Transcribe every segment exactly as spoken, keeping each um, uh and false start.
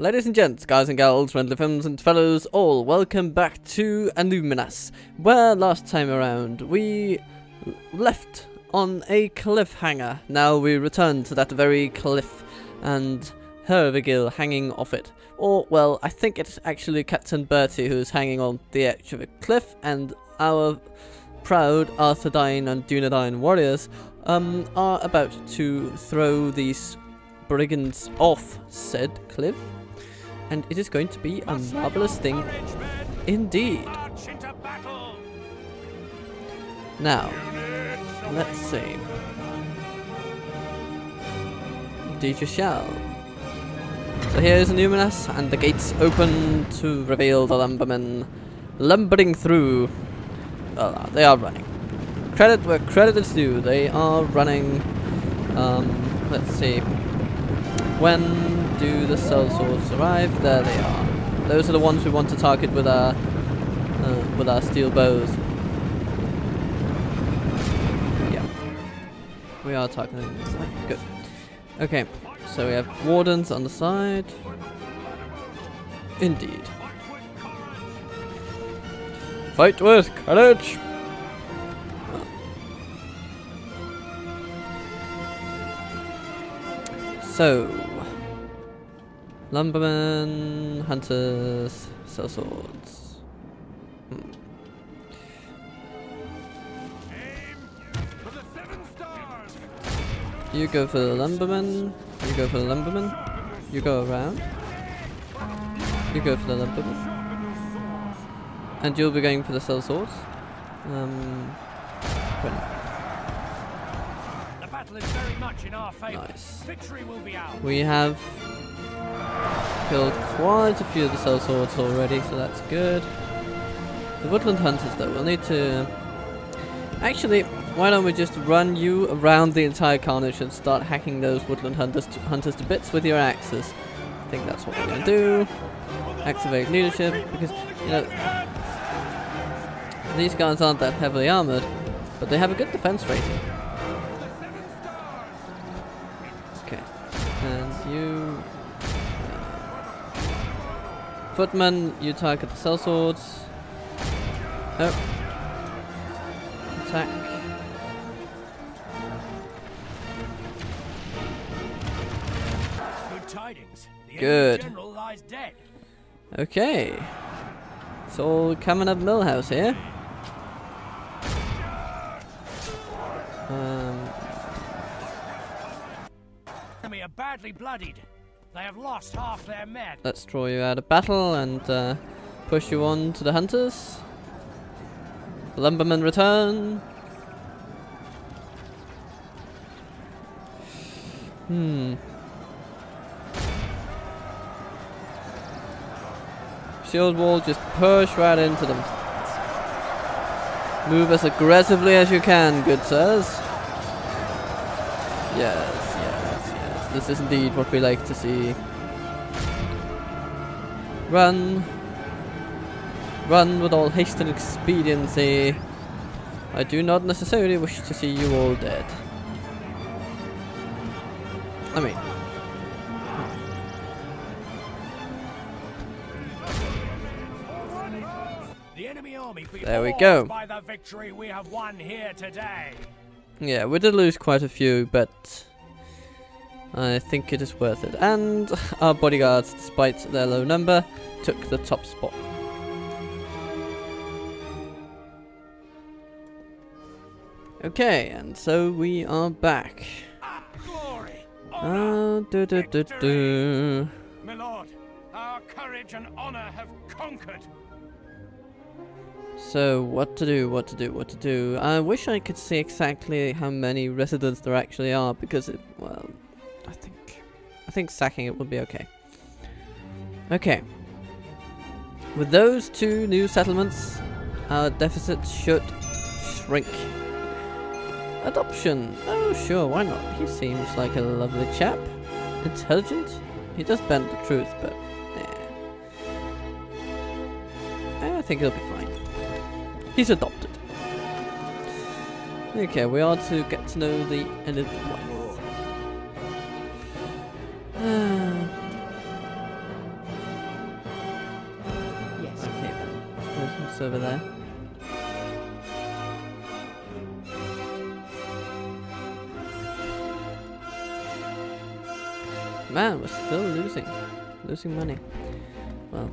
Ladies and gents, guys and gals, friends and fellows all, welcome back to Annuminas, where last time around we left on a cliffhanger. Now we return to that very cliff and Hervigil hanging off it. Or, well, I think it's actually Captain Bertie who's hanging on the edge of a cliff, and our proud Arthedain and Dunedain warriors um, are about to throw these brigands off said cliff. And it is going to be a marvelous thing indeed. Now, let's see. Indeed you shall. So here is Numinous, and the gates open to reveal the lumbermen lumbering through. Uh, they are running. Credit where credit is due. They are running. Um, let's see. When do the Sellswords arrive? There they are. Those are the ones we want to target with our uh, with our steel bows. Yeah, we are targeting this way. Good. Okay, so we have wardens on the side. Indeed. Fight with courage. So. Lumbermen, hunters, sellswords. Hmm. You go for the lumbermen. You go for the lumbermen. You go around. You go for the lumbermen. And you'll be going for the sellswords. Um. The battle is very much in our favor. Nice. Victory will be ours. We have killed quite a few of the sellswords already, so that's good. The Woodland Hunters, though, we'll need to... Actually, why don't we just run you around the entire carnage and start hacking those Woodland Hunters to, hunters to bits with your axes. I think that's what we're going to do. Activate leadership, because, you know... These guys aren't that heavily armoured, but they have a good defense rating. Okay. And you... Footman, you target the sellswords. Nope. Attack. Good tidings. The Good. General lies dead. Okay. It's all coming up Millhouse here. Um. Enemy are badly bloodied. They have lost half their men. Let's draw you out of battle and uh, push you on to the hunters. The lumbermen return. Hmm. Shield wall, just push right into them. Move as aggressively as you can, good sirs. Yes. This is indeed what we like to see. Run. Run with all haste and expediency. I do not necessarily wish to see you all dead. I mean. The enemy army there we go. By the victory we have won here today. Yeah, we did lose quite a few, but... I think it is worth it. And our bodyguards, despite their low number, took the top spot. Okay, and so we are back. Glory, honor, uh, do, do, do, do. My lord, our courage and honor have conquered. So, what to do, what to do, what to do. I wish I could see exactly how many residents there actually are, because it, well... I think I think sacking it will be okay. Okay. With those two new settlements, our deficit should shrink. Adoption. Oh sure, why not? He seems like a lovely chap. Intelligent. He does bend the truth, but eh. I think he'll be fine. He's adopted. Okay, we are to get to know the ended wife. house over there. Man, we're still losing. Losing money. Well.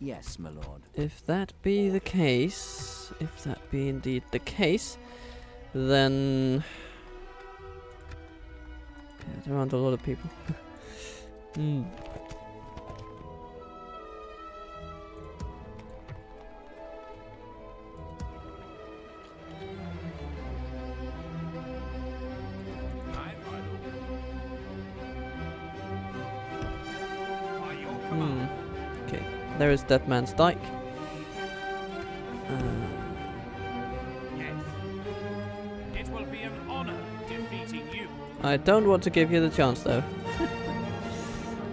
Yes, my lord. If that be the case, if that be indeed the case, then... yeah, there aren't a lot of people. mm. There is Dead Man's Dike. Uh, yes. It will be an honor defeating you. I don't want to give you the chance, though.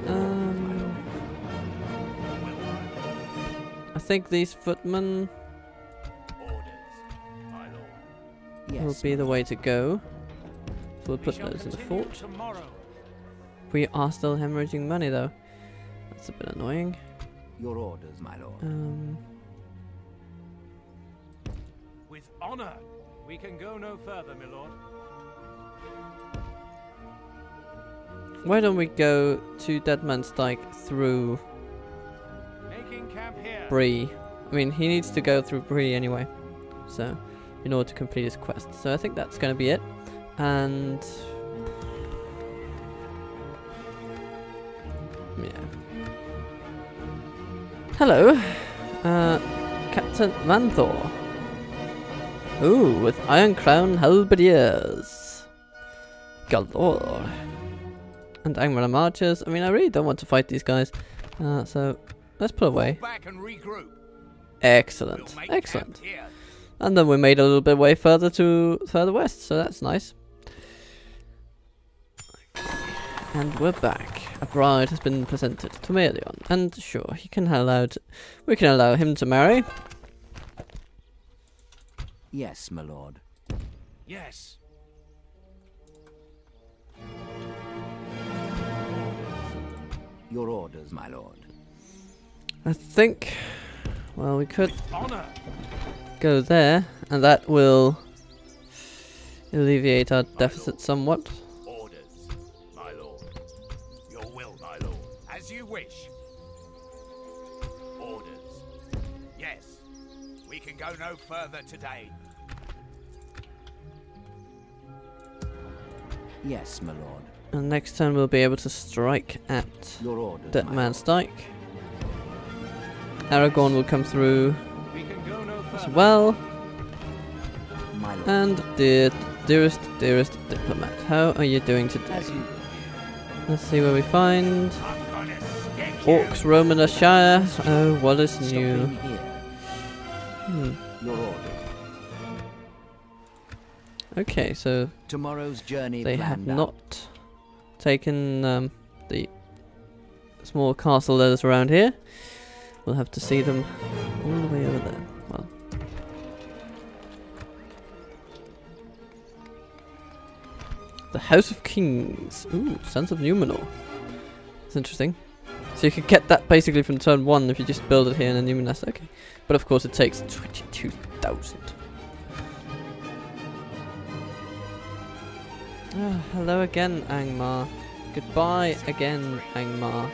um, I think these footmen Orders, will be the way to go. So we'll put we those in the fort. Tomorrow. We are still hemorrhaging money, though. That's a bit annoying. Your orders, my lord. Um. With honor, we can go no further, my lord. Why don't we go to Dead Man's Dike through Making camp here. Bree? I mean, he needs to go through Bree anyway, so in order to complete his quest. So I think that's going to be it, and yeah. Hello, uh, Captain Manthor. Ooh, with Iron Crown Halberdiers. Galore. And Angmarim archers. I mean, I really don't want to fight these guys. Uh, so, let's put away. Excellent, excellent. And then we made a little bit way further to further west, so that's nice. And we're back. A bride has been presented to Melion, and sure, he can allow to, we can allow him to marry. Yes, my lord. Yes. Your orders, my lord. I think. Well, we could go there, and that will alleviate our deficit somewhat. Wish. Orders. Yes. We can go no further today. Yes, my lord. And next turn we'll be able to strike at Dead Man's Dike. Aragorn will come through we can go no as well. My lord. And dear, dearest, dearest diplomat, how are you doing today? You Let's see where we find... Orcs roam in the Shire. Oh, what is new? Hmm. Okay, so tomorrow's journey they have not taken um, the small castle that is around here. We'll have to see them all the way over there. Well, the House of Kings. Ooh, Sons of Numenor. That's interesting. So you can get that basically from turn one if you just build it here in Annuminas, okay. But of course it takes twenty-two thousand. Oh, hello again, Angmar. Goodbye again, Angmar.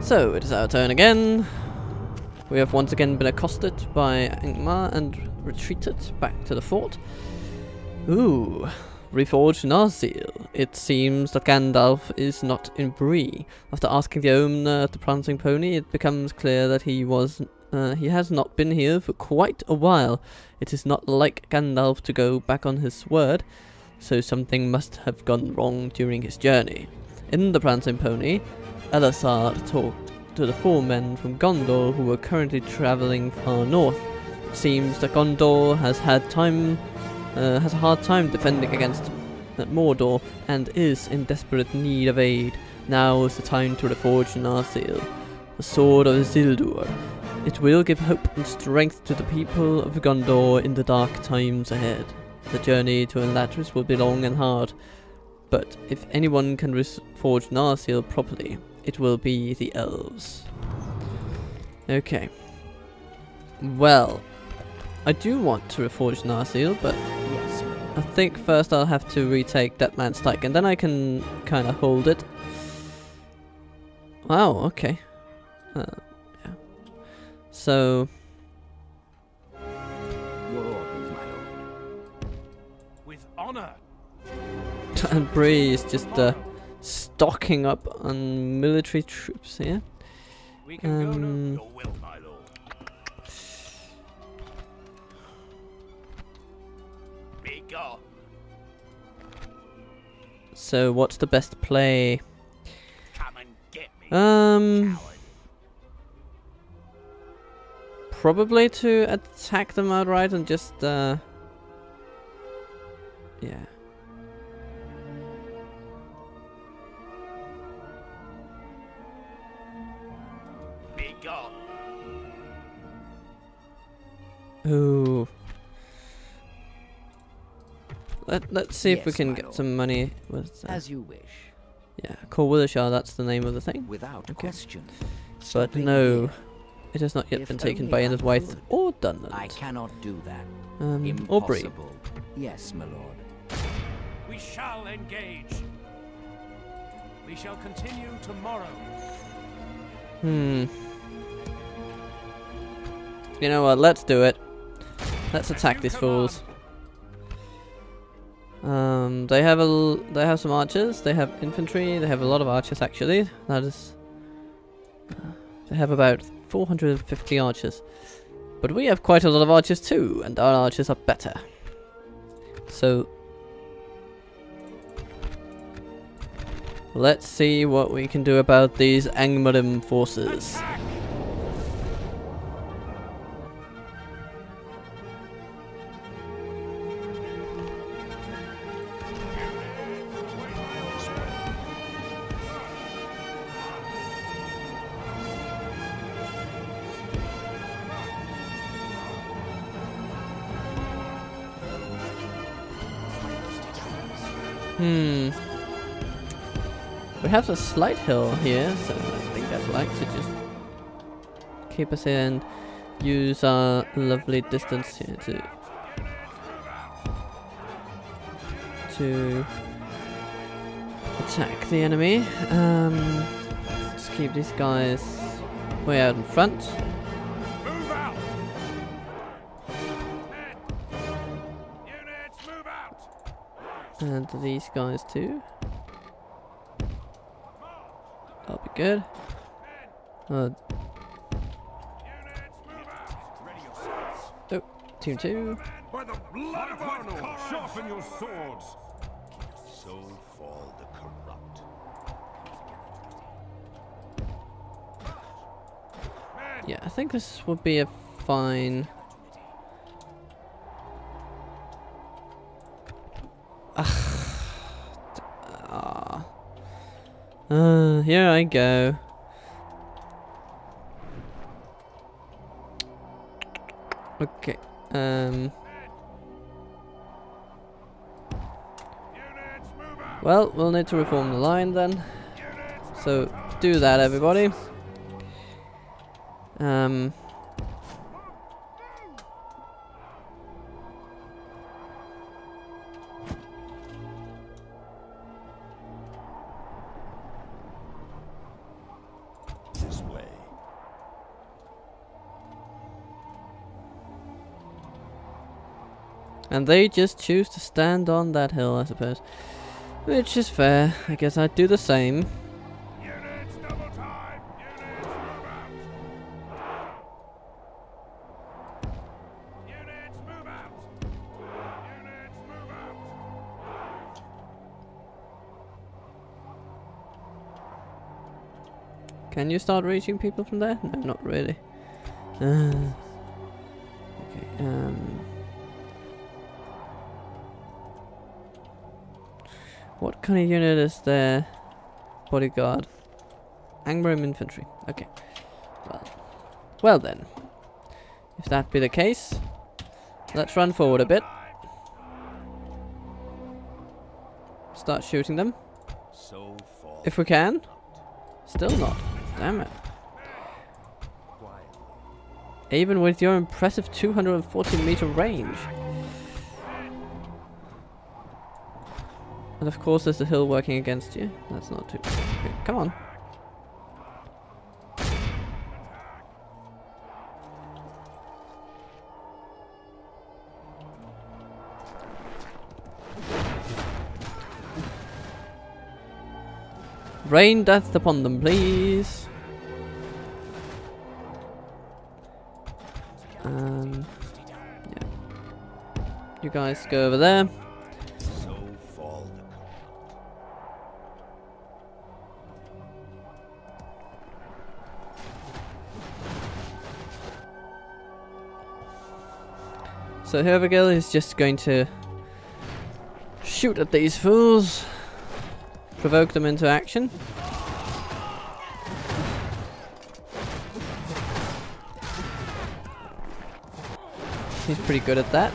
So, it is our turn again. We have once again been accosted by Angmar and retreated back to the fort. Ooh. Reforged Narsil. It seems that Gandalf is not in Bree. After asking the owner of the Prancing Pony, it becomes clear that he was, uh, he has not been here for quite a while. It is not like Gandalf to go back on his word, so something must have gone wrong during his journey. In the Prancing Pony, Elisard talked to the four men from Gondor who were currently travelling far north. It seems that Gondor has had time Uh, has a hard time defending against Mordor and is in desperate need of aid. Now is the time to reforge Narsil, the sword of Isildur. It will give hope and strength to the people of Gondor in the dark times ahead. The journey to Elrond will be long and hard, but if anyone can reforge Narsil properly, it will be the elves. Okay. Well, I do want to reforge Narsil, but yes. I think first I'll have to retake Dead Man's Dike, and then I can kind of hold it. Wow, okay. Uh, yeah. So... Your orders, my lord. With honor. And Bree is just uh, stocking up on military troops here. We can um, go no your will, my lord. Be gone. So what's the best play? Come and get me, um probably to attack them outright and just uh yeah. Ooh. Let Let's see yes, if we can get lord. some money with that. As you wish. Yeah, Corwithishar, that's the name of the thing. Without okay. question. But no, it has not yet if been taken by Inniswith or Dunland. I cannot do that. Um, Impossible. Or Bree. Yes, my lord. We shall engage. We shall continue tomorrow. Hmm. You know what? Let's do it. Let's attack these fools. Um, they have a l they have some archers. They have infantry. They have a lot of archers actually. That is, uh, they have about four hundred fifty archers, but we have quite a lot of archers too, and our archers are better. So let's see what we can do about these Angmarim forces. Attack! Hmm. We have a slight hill here, so I think I'd like to just keep us here and use our lovely distance here to to attack the enemy. Um, let's keep these guys way out in front. And these guys too. That'll be good. Uh, oh, team two. By the blood of Arnold, sharpen your swords. So fall the corrupt. Yeah, I think this would be a fine. Uh, here I go. Okay, um... well, we'll need to reform the line then. So, do that everybody. Um... And they just choose to stand on that hill, I suppose. Which is fair. I guess I'd do the same. Units double time. Units move out. Units move out. Units move out. Can you start reaching people from there? No, not really. Uh, okay, um... what kind of unit is there? Bodyguard. Angmarim infantry. Okay. Well, well then. If that be the case, let's run forward a bit. Start shooting them. If we can. Still not. Damn it. even with your impressive two hundred forty meter range. And of course there's the hill working against you. That's not too good. Come on. Rain death upon them, please. Um, yeah. You guys go over there. So Hervigil is just going to shoot at these fools, provoke them into action. He's pretty good at that.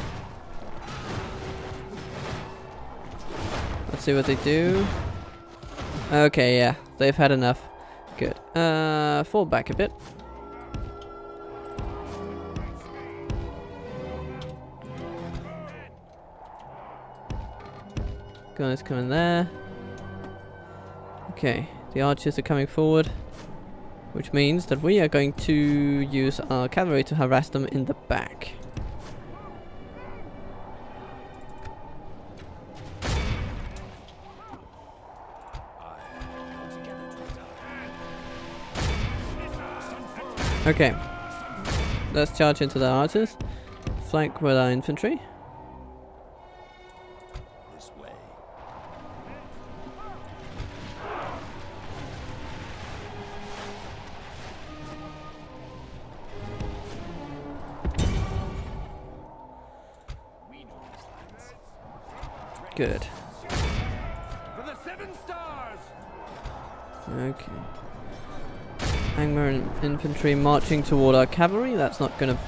Let's see what they do. Okay, yeah, they've had enough. Good. Uh, fall back a bit. Guys come in there. Okay, the archers are coming forward, which means that we are going to use our cavalry to harass them in the back. Okay, let's charge into the archers, flank with our infantry. Good. For the seven stars. Okay. Angmarin infantry marching toward our cavalry. That's not going to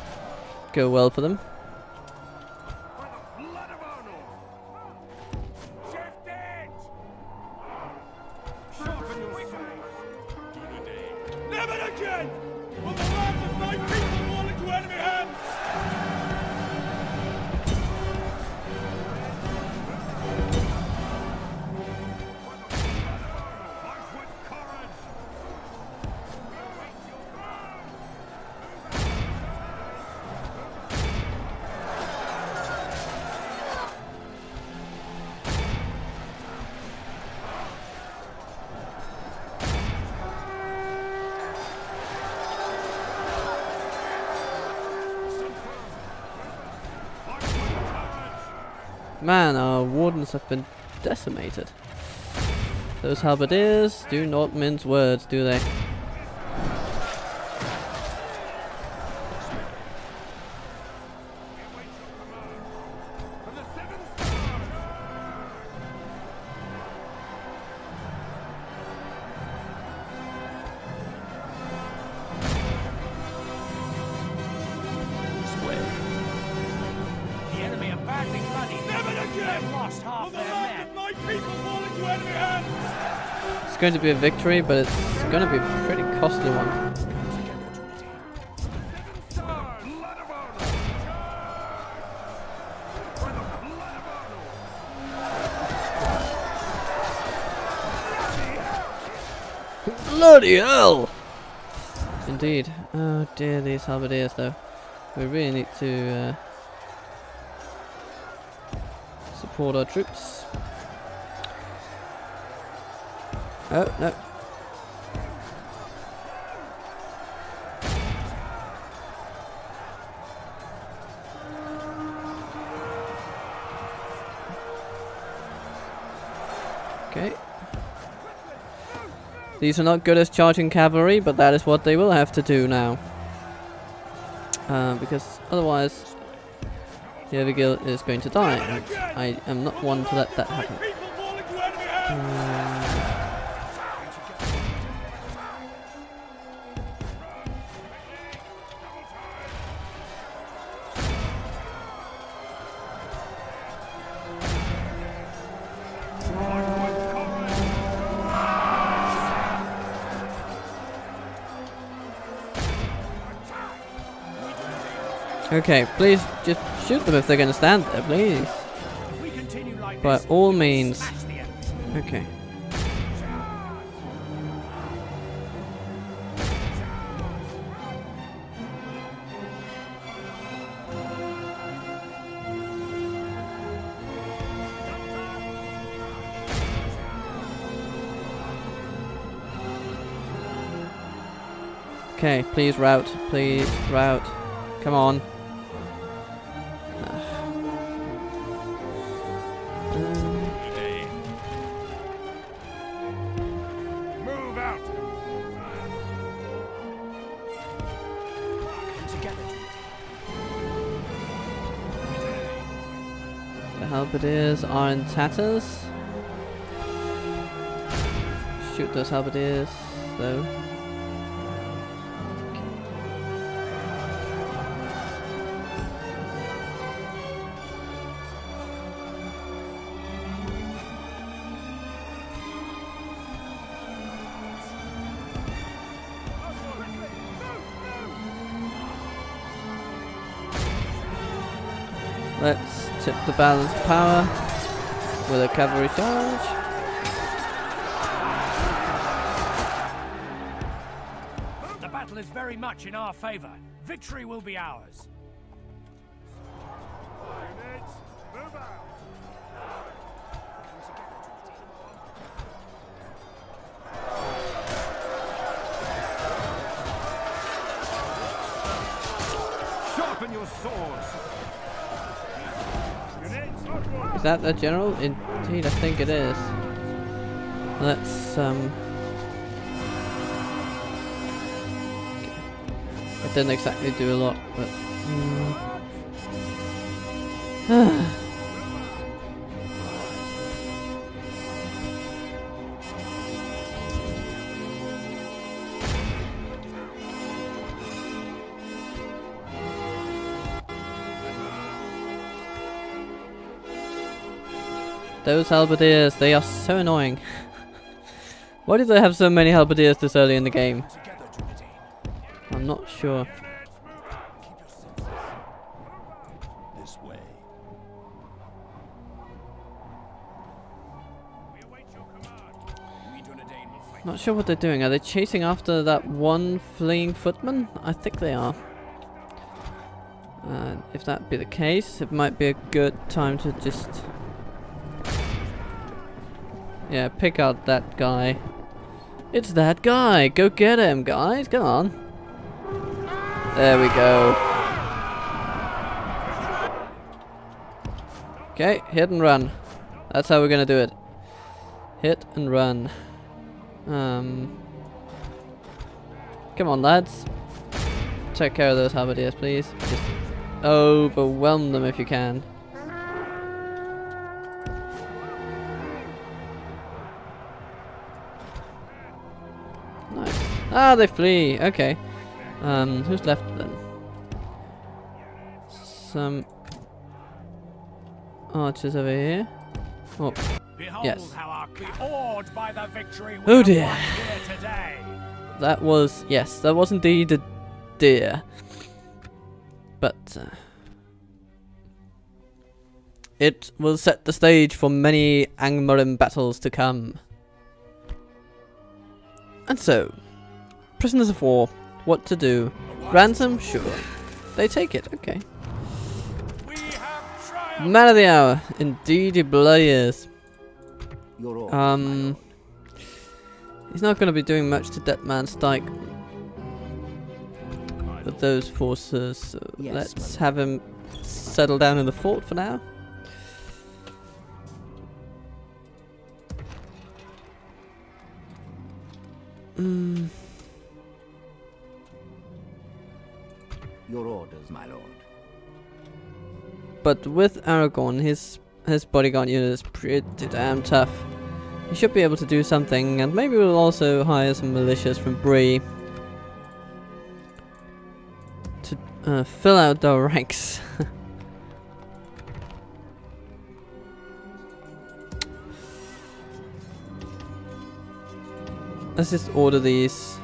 go well for them. Man, our wardens have been decimated. Those halberdiers do not mince words, do they? It's going to be a victory, but it's going to be a pretty costly one. Bloody hell! Indeed. Oh dear, these halberdiers though. We really need to uh, support our troops. Oh, no. Okay. These are not good as charging cavalry, but that is what they will have to do now. Uh, because otherwise, the Hervigil is going to die. I am not one to let that happen. Um, Okay, please just shoot them if they're gonna stand there, please. By all means. Okay. Okay, please rout, please rout. Come on. Halberdiers are in tatters. Shoot those halberdiers, though. Let's tip the balance power with a cavalry charge. The battle is very much in our favor. Victory will be ours. Sharpen your swords. Is that the general? Indeed, I think it is. Let's um. It didn't exactly do a lot, but. Mm. Those halberdiers, they are so annoying. Why do they have so many halberdiers this early in the game? I'm not sure. This way. Not sure what they're doing. Are they chasing after that one fleeing footman? I think they are. Uh, if that be the case, it might be a good time to just... yeah, pick out that guy. It's that guy! Go get him, guys! Come on! There we go. Okay, hit and run. That's how we're gonna do it. Hit and run. Um... Come on, lads. Take care of those halberdiers, please. Just overwhelm them if you can. Ah, they flee! Okay. Um, who's left then? Some archers over here. Oh, behold, yes. How awed by the victory we oh dear! Here today. That was, yes, that was indeed a deer. But... Uh, it will set the stage for many Angmarim battles to come. And so... prisoners of war, what to do? Ransom, sure. They take it, okay. Man of the hour, indeed he bloody is. Um, he's not going to be doing much to Dead Man's Dike with those forces. So yes, let's have him settle down in the fort for now. Hmm. Your orders, my lord. But with Aragorn, his his bodyguard unit is pretty damn tough. He should be able to do something, and maybe we'll also hire some militias from Bree to uh, fill out the ranks. Let's just order these.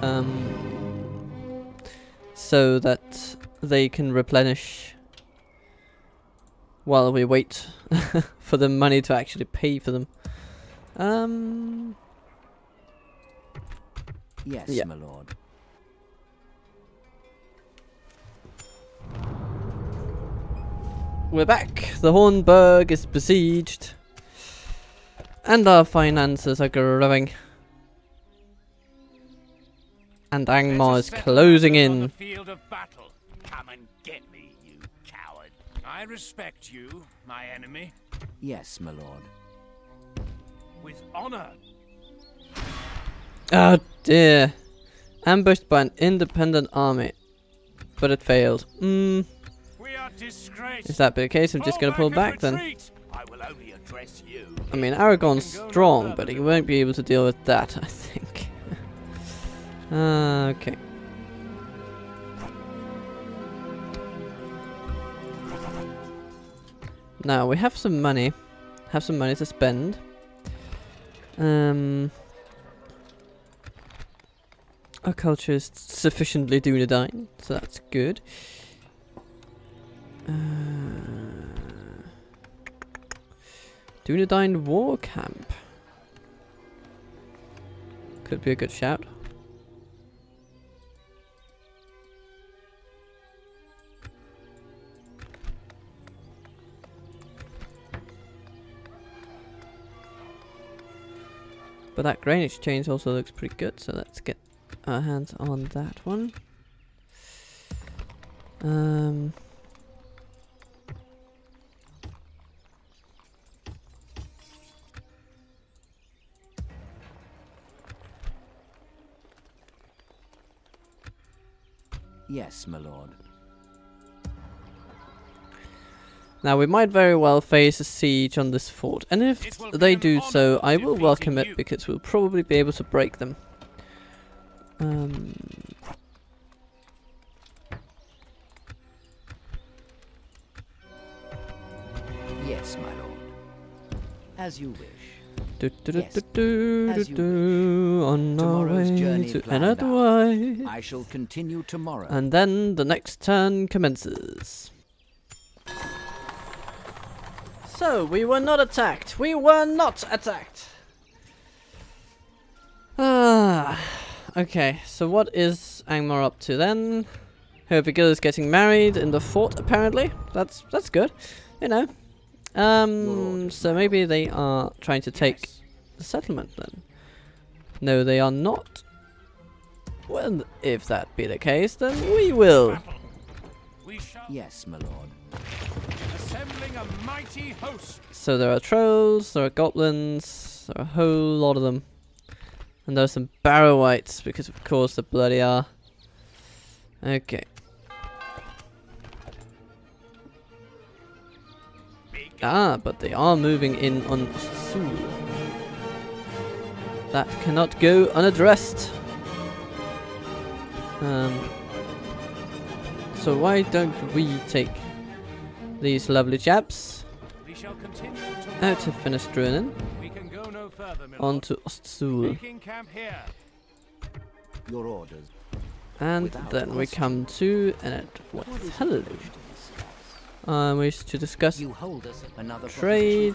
Um, So that they can replenish while we wait for the money to actually pay for them. Um. Yes, yeah. My lord. We're back. The Hornburg is besieged, and our finances are growing. And Angmar is closing in. The field of battle. Come and get me, you coward. I respect you, my enemy. Yes, my lord. With honor. Oh dear. Ambushed by an independent army. But it failed. Mm. We are disgraced. If that be the case, I'm just going to pull back then. I will only address you. I mean, Aragorn's strong, but he won't be able to deal with that, I think. Uh, okay. Now we have some money. Have some money to spend. Um, our culture is sufficiently Dunedain, so that's good. Uh, Dunedain War Camp. Could be a good shout. But that grain exchange also looks pretty good, so let's get our hands on that one. Um, yes, my lord. Now we might very well face a siege on this fort, and if they do so, I will welcome it because we'll probably be able to break them. Um, yes, my lord. As you wish. On our way to another way. I shall continue tomorrow. And then the next turn commences. So, we were not attacked. We were not attacked. Ah, okay, so what is Angmar up to then? Hervigil is getting married in the fort, apparently. That's that's good, you know. Um, so maybe they are trying to take yes. the settlement then. No, they are not. Well, if that be the case, then we will. We shall yes, my lord. A mighty host. So there are trolls, there are goblins, there are a whole lot of them. And there are some Barrow-whites, because of course the bloody are. Okay. Ah, but they are moving in on Ostsul. That cannot go unaddressed. Um, so why don't we take these lovely chaps out of Finestruinen no on to Ostsul, and Without then us. we come to and what hello um, we wish to discuss you hold us another trade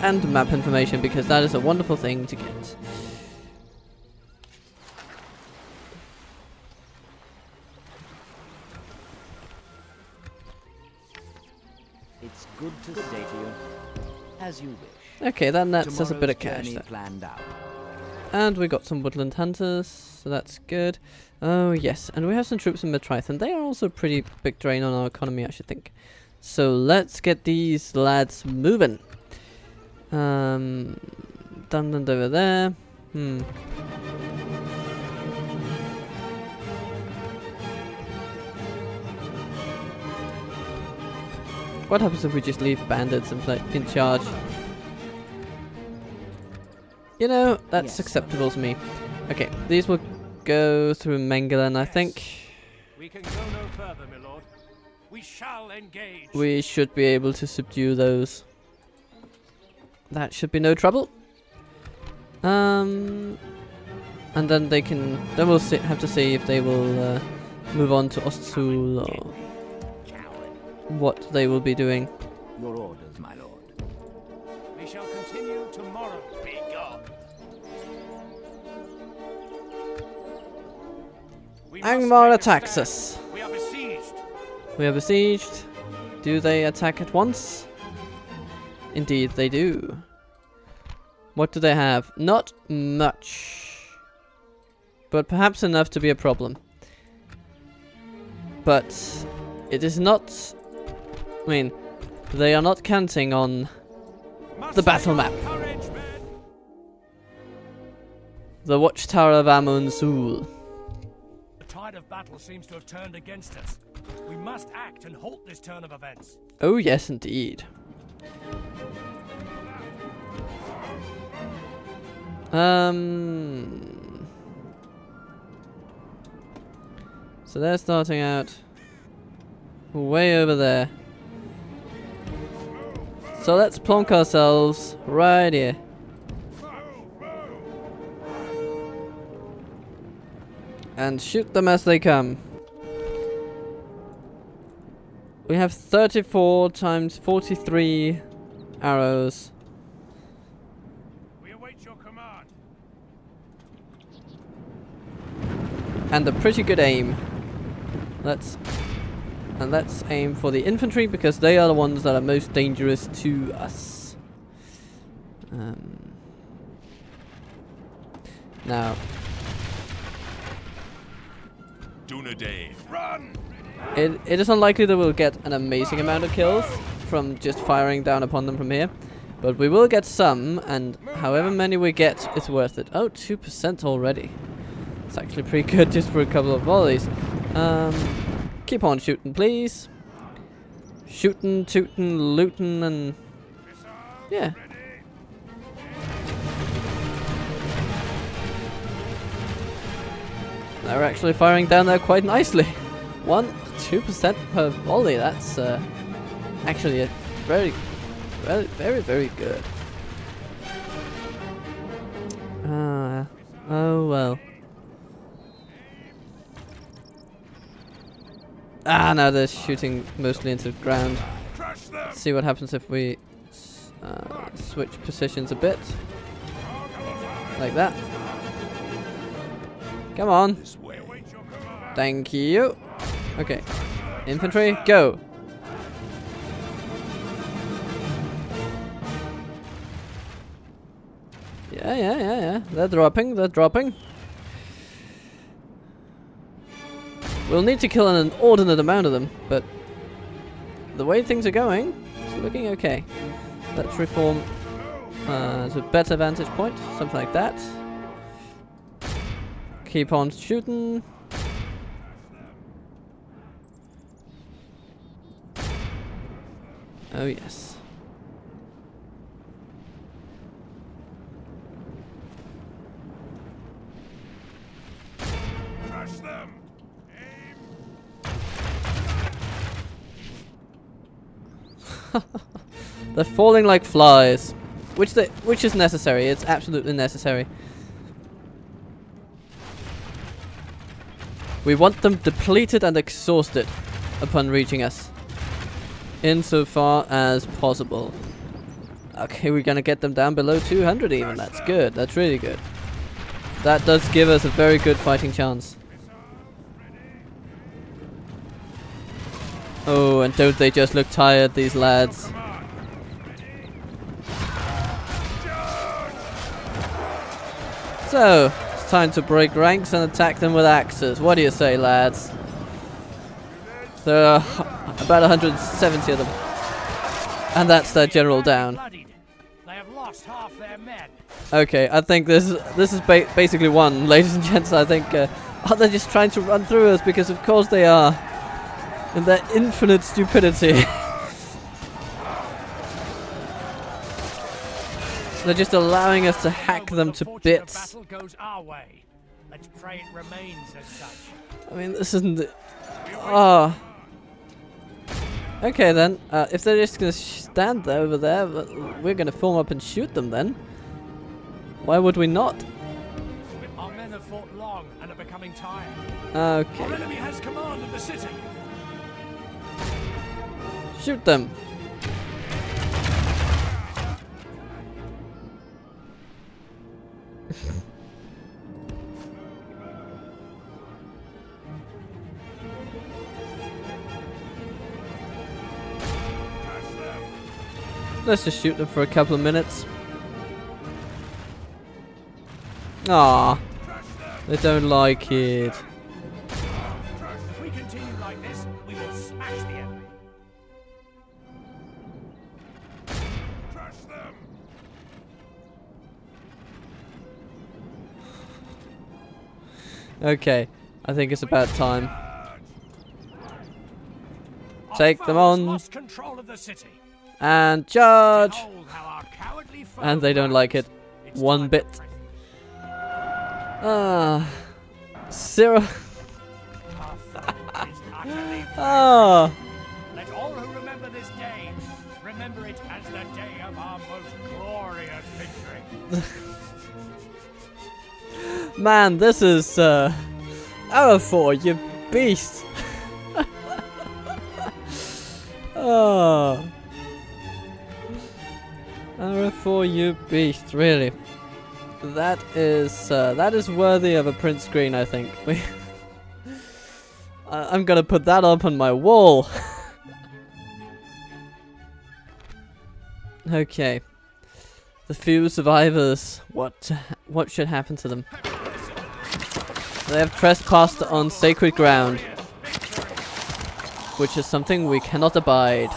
and map information, because that is a wonderful thing to get. Good to stay to you, as you wish. Okay, then that's just a bit of cash then. And we got some Woodland Hunters, so that's good. Oh yes, and we have some troops in Metrithon. They are also a pretty big drain on our economy, I should think. So let's get these lads moving. Um, Dunland over there. Hmm. What happens if we just leave bandits in, in charge? You know, that's yes, acceptable to me. Okay, these will go through Mengelen, I think. We can go no further, my lord. We shall engage. We should be able to subdue those. That should be no trouble. Um, and then they can. Then we'll see, have to see if they will uh, move on to Ostsul or what they will be doing. Your orders, my lord. We shall continue tomorrow. Be gone. Angmar attacks us. We are besieged. We are besieged. Do they attack at once? Indeed, they do. What do they have? Not much. But perhaps enough to be a problem. But it is not... I mean, they are not counting on the battle map. The Watchtower of Amun-Sul. The tide of battle seems to have turned against us. We must act and halt this turn of events. Oh yes, indeed. Um. So they're starting out way over there. So let's plonk ourselves right here. And shoot them as they come. We have thirty-four times forty-three arrows. We await your command. And a pretty good aim. Let's and let's aim for the infantry because they are the ones that are most dangerous to us. Um, now, Dunedain, run! It, it is unlikely that we'll get an amazing amount of kills from just firing down upon them from here. But we will get some, and however many we get, it's worth it. Oh, two percent already. It's actually pretty good just for a couple of volleys. Um, keep on shooting, please. Shooting, tooting, looting, and... yeah. They're actually firing down there quite nicely. One, two percent per volley. That's uh, actually a very, very, very, very good. Ah, uh, oh well. Ah, now they're shooting mostly into the ground. Let's see what happens if we uh, switch positions a bit, like that. Come on. Thank you. Okay, infantry, go! Yeah, yeah, yeah, yeah, they're dropping, they're dropping. We'll need to kill an inordinate amount of them, but the way things are going, it's looking okay. Let's reform uh, to a better vantage point, something like that. Keep on shooting. Oh yes. Crush them. Aim. They're falling like flies, which they, which is necessary. It's absolutely necessary. We want them depleted and exhausted upon reaching us. Insofar as possible. Okay, we're gonna get them down below two hundred even. That's good. That's really good. That does give us a very good fighting chance. Oh, and don't they just look tired, these lads? So, it's time to break ranks and attack them with axes. What do you say, lads? There are about one hundred seventy of them, and that's their general down. Okay, I think this is, this is ba basically won, ladies and gents. I think uh, are they just trying to run through us? Because of course they are, in their infinite stupidity. So they're just allowing us to hack them to bits. Let's pray it remains as such. I mean, this isn't. Ah. Oh. Okay then, uh, if they're just gonna stand there over there, we're gonna form up and shoot them then. Why would we not? Our men are have fought long and are becoming tired. Okay. Our enemy has command of the city. Shoot them. Let's just shoot them for a couple of minutes. Ah, they don't like it. If we continue like this, we will smash the enemy. Crush them. Okay, I think it's about time. Take them on. Lost control of the city. And charge! And they don't like it one bit. Ah, zero. Ah. Let all who remember this day remember it as the day of our most glorious victory. Man, this is uh, Arafor, you beast. Ah. Arafor, you beast, really. That is uh, that is worthy of a print screen, I think. I'm gonna put that up on my wall. Okay, the few survivors. What what should happen to them? They have trespassed on sacred ground, which is something we cannot abide.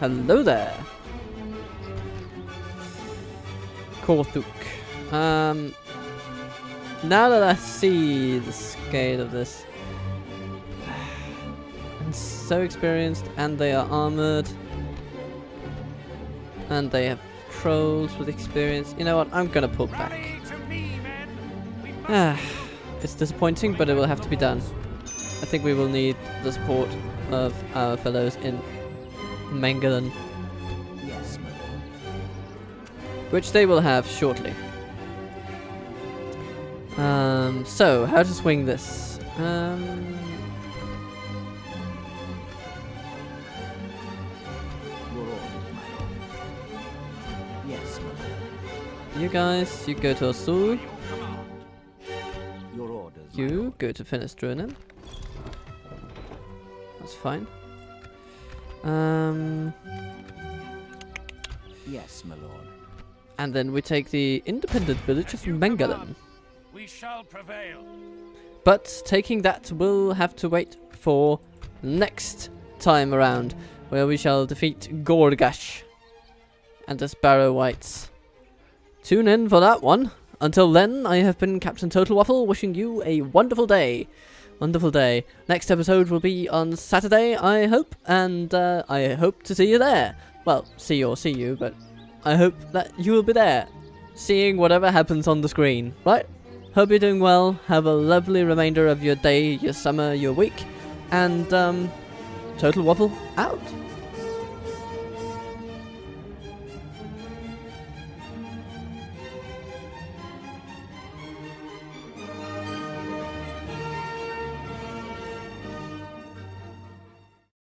Hello there, Korthuk. Um, now that I see the scale of this, I'm so experienced, and they are armored, and they have trolls with experience. You know what? I'm gonna pull back. Ah, it's disappointing, but it will have to be done. I think we will need the support of our fellows in Mengelen. Yes, my lord. Which they will have shortly. Um, so, how to swing this? Um, We're all, my lord. Yes, my lord. You guys, you go to Ostsul. Your orders. You go to Finestrin. That's fine. Um. Yes, my lord. And then we take the independent village of Mengelen. We shall prevail. But taking that will have to wait for next time around, where we shall defeat Gorgash and his Barrow-whites. Tune in for that one. Until then, I have been Captain Total Waffle, wishing you a wonderful day. Wonderful day. Next episode will be on Saturday, I hope, and uh, I hope to see you there. Well, see or see you, but I hope that you will be there, seeing whatever happens on the screen, right? Hope you're doing well. Have a lovely remainder of your day, your summer, your week, and um, Total Waffle out.